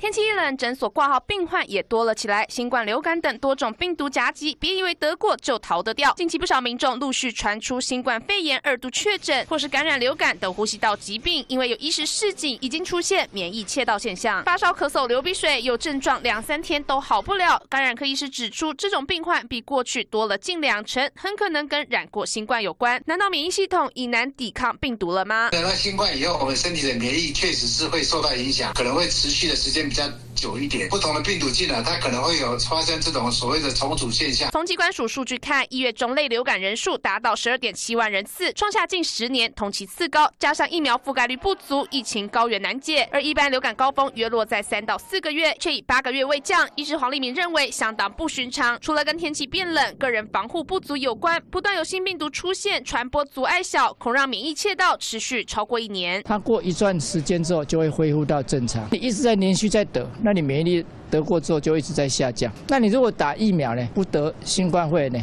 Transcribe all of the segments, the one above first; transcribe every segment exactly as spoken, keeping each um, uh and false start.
天气一冷，诊所挂号病患也多了起来。新冠、流感等多种病毒夹击，别以为得过就逃得掉。近期不少民众陆续传出新冠肺炎二度确诊，或是感染流感等呼吸道疾病，因为有医师示警，已经出现免疫窃盗现象。发烧、咳嗽、流鼻水，有症状两三天都好不了。感染科医师指出，这种病患比过去多了近两成，很可能跟染过新冠有关。难道免疫系统已难抵抗病毒了吗？得了新冠以后，我们身体的免疫确实是会受到影响，可能会持续的时间比较久一点，不同的病毒进来，它可能会有发生这种所谓的重组现象。从疾管署数据看，一月中类流感人数达到 十二点七万人次，创下近十年同期次高。加上疫苗覆盖率不足，疫情高原难解。而一般流感高峰约落在三到四个月，却以八个月未降。医师黄立明认为相当不寻常，除了跟天气变冷、个人防护不足有关，不断有新病毒出现，传播阻碍小，恐让免疫窃盗持续超过一年。它过一段时间之后就会恢复到正常，你一直在连续在。 得，那你免疫力得过之后就一直在下降。那你如果打疫苗呢，不得新冠肺炎呢，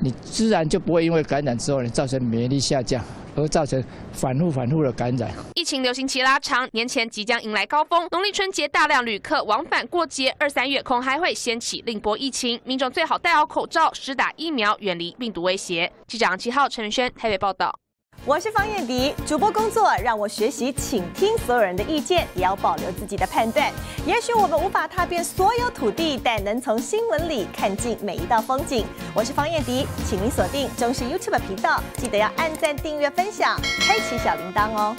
你自然就不会因为感染之后呢造成免疫力下降，而造成反复反复的感染。疫情流行期拉长，年前即将迎来高峰，农历春节大量旅客往返过节，二三月恐还会掀起另波疫情。民众最好戴好口罩，施打疫苗，远离病毒威胁。记者杨七号、陈云轩台北报道。 我是方艳迪，主播工作让我学习倾听所有人的意见，也要保留自己的判断。也许我们无法踏遍所有土地，但能从新闻里看尽每一道风景。我是方艳迪，请您锁定中视 YouTube 频道，记得要按赞、订阅、分享，开启小铃铛哦。